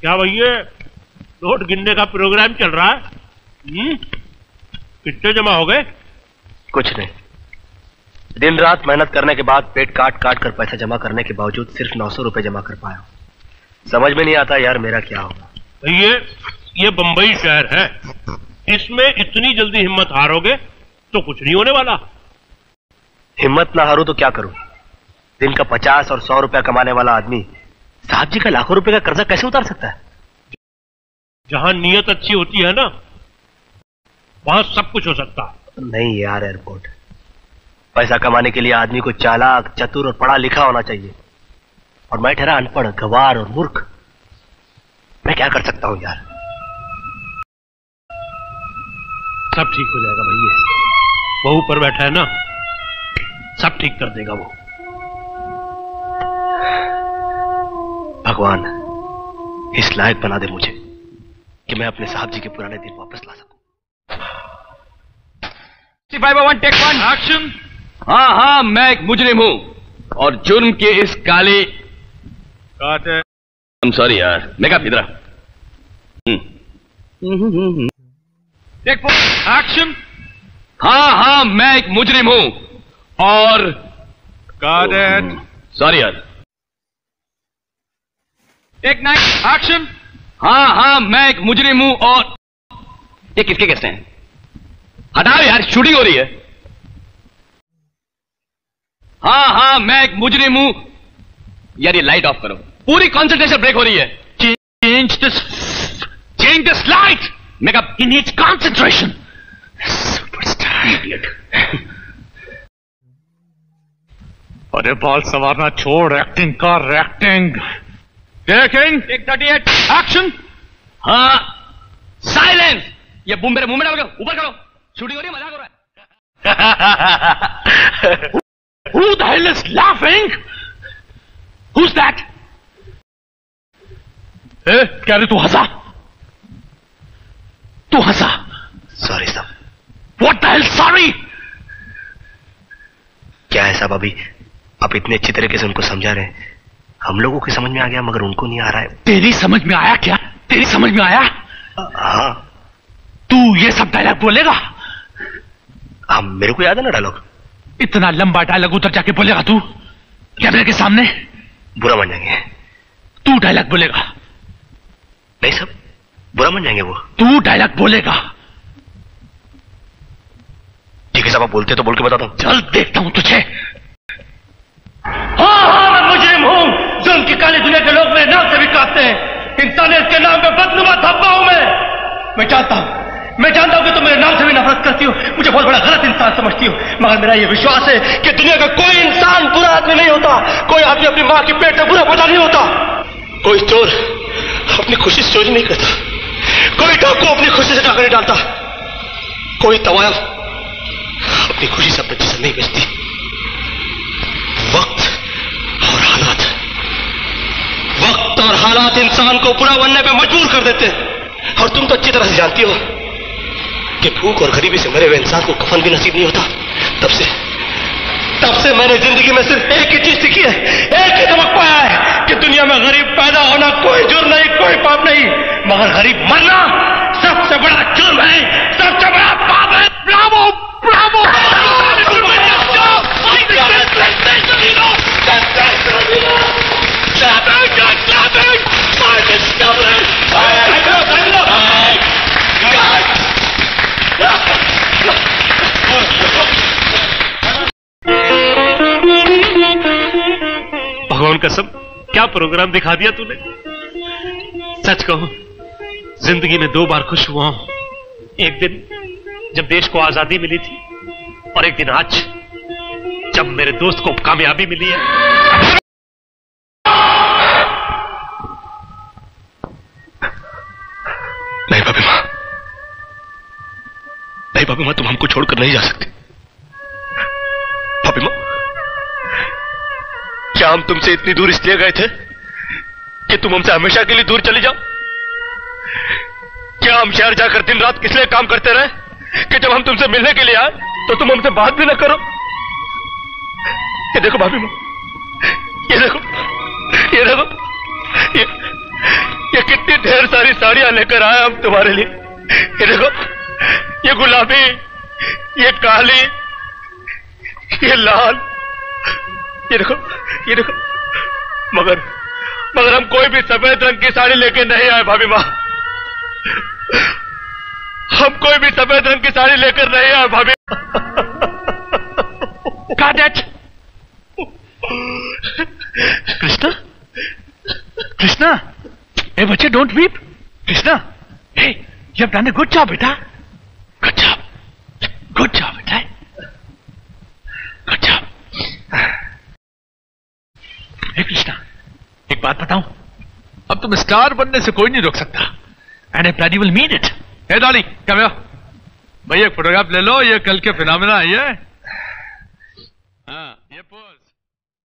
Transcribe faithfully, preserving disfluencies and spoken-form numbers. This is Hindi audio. क्या भैया नोट गिनने का प्रोग्राम चल रहा है? कितने जमा हो गए? कुछ नहीं, दिन रात मेहनत करने के बाद पेट काट काट कर पैसा जमा करने के बावजूद सिर्फ नौ सौ रुपए जमा कर पाया हूं। समझ में नहीं आता यार मेरा क्या होगा। भैया ये बंबई शहर है, इसमें इतनी जल्दी हिम्मत हारोगे तो कुछ नहीं होने वाला। हिम्मत ना हारो तो क्या करूं? दिन का पचास और सौ रुपया कमाने वाला आदमी साहब जी का लाखों रुपए का कर्जा कैसे उतार सकता है? जहां नीयत अच्छी होती है ना वहां सब कुछ हो सकता है। नहीं यार एयरपोर्ट, पैसा कमाने के लिए आदमी को चालाक, चतुर और पढ़ा लिखा होना चाहिए, और मैं ठहरा अनपढ़, गंवार और मूर्ख। मैं क्या कर सकता हूं यार? सब ठीक हो जाएगा भैया, वो ऊपर बैठा है ना, सब ठीक कर देगा वो। भगवान इस लायक बना दे मुझे कि मैं अपने साहब जी के पुराने दिन वापस ला सकूं। Five O one take one action. हाँ हाँ मैं एक मुजरिम हूं और जुर्म के इस काले सॉरी यार मैं क्या फिदरा। एक्शन। हाँ हाँ मैं एक मुजरिम हूं और सॉरी यार। एक नाइट एक्शन। हाँ हाँ मैं एक मुजरिम हूं और ये किसके केस हैं? हटाओ यार शूटिंग हो रही है। हाँ हाँ मैं एक मुजरिम हूं यार, ये लाइट ऑफ करो, पूरी कंसंट्रेशन ब्रेक हो रही है। Change this change this light makeup in its concentration. Superstar idiot. अरे बाल सवारना छोड़, एक्टिंग कर एक्टिंग। एक थर्टी एट एक्शन। हाँ साइलेंस, ये बूम मेरे मुंह में डालोगे, ऊपर करो, शूटिंग हो रही है, मजाक हो रहा है। Who the hell is laughing? Who's that? ए, कह रहे तू हंसा, तू हंसा। सॉरी साहब। What the hell sorry? क्या है साहब, अभी आप इतने अच्छी तरीके से उनको समझा रहे हैं, हम लोगों की समझ में आ गया मगर उनको नहीं आ रहा है। तेरी समझ में आया क्या? तेरी समझ में आया? हाँ। तू ये सब डायलॉग बोलेगा? हाँ मेरे को याद है ना डायलॉग। इतना लंबा डायलॉग उधर जाके बोलेगा तू कैमरे के सामने? बुरा मान जाएंगे। तू डायलॉग बोलेगा? नहीं सब बुरा मान जाएंगे वो। तू डायलॉग बोलेगा? ठीक है साहब आप बोलते तो बोल के बताता हूँ। चल देखता हूँ तुझे। हाँ हाँ मैं मुजरिम हूँ, जुर्म की काली दुनिया के लोग मेरे नाम से भी कांपते हैं, इंसानियत के नाम पे बदनुमा धब्बा हूँ मैं। मैं जानता हूँ मैं जानता हूं कि तुम मेरे नाम से भी नफरत करती हो, मुझे बहुत बड़ा गलत इंसान समझती हो, मगर मेरा यह विश्वास है कि दुनिया का कोई इंसान बुरा आदमी नहीं होता, कोई आदमी अपनी मां के पेट में बुरा पता नहीं होता, कोई चोर अपनी खुशी से चोरी नहीं करता, कोई डाकू अपनी खुशी से डाका नहीं डालता, कोई तवायफ अपनी खुशी से बच्चे से नहीं बेचती। वक्त और हालात वक्त और हालात इंसान को बुरा बनने पर मजबूर कर देते हैं, और तुम तो अच्छी तरह से जानती हो कि भूख और गरीबी से मरे हुए इंसान को कफन भी नसीब नहीं होता। तब से तब से मैंने जिंदगी में सिर्फ एक ही चीज सीखी है, एक ही सबक पाया है कि दुनिया में गरीब पैदा होना कोई जुर्म नहीं, कोई पाप नहीं, मगर गरीब मरना सबसे बड़ा जुर्म है, सबसे बड़ा पाप है। Bravo bravo. भगवान कसम क्या प्रोग्राम दिखा दिया तूने। सच कहूं जिंदगी में दो बार खुश हुआ हूं, एक दिन जब देश को आजादी मिली थी और एक दिन आज जब मेरे दोस्त को कामयाबी मिली है। नहीं बाबी मां, नहीं बाबी मां, तुम हमको छोड़कर नहीं जा सकते। बाबी मां क्या हम तुमसे इतनी दूर इसलिए गए थे कि तुम हमसे हमेशा के लिए दूर चले जाओ? क्या हम शहर जाकर दिन रात किस लिए काम करते रहे कि जब हम तुमसे मिलने के लिए आए तो तुम हमसे बात भी न करो? ये देखो भाभी मां, ये देखो ये देखो ये, ये कितनी ढेर सारी साड़ियां लेकर आया हम तुम्हारे लिए। ये देखो, ये गुलाबी, ये काली, ये लाल, ये देखो, ये देखो। मगर मगर हम कोई भी सफेद रंग की साड़ी लेके नहीं आए भाभी माँ। हम कोई भी सफेद रंग की साड़ी लेकर नहीं आए भाभी। कृष्णा, कृष्णा, ए बच्चे, don't weep. Krishna, hey, you have done a good job बेटा। गुड जॉब, गुड जॉब बेटा, गुड जॉब। हे कृष्णा, एक बात बताऊं, अब तुम स्टार बनने से कोई नहीं रोक सकता। And I plan you will mean it. Hey darling, come here. भैया फोटोग्राफ ले लो, ये कल के फिनोमेना है ये। हाँ, ये पोज।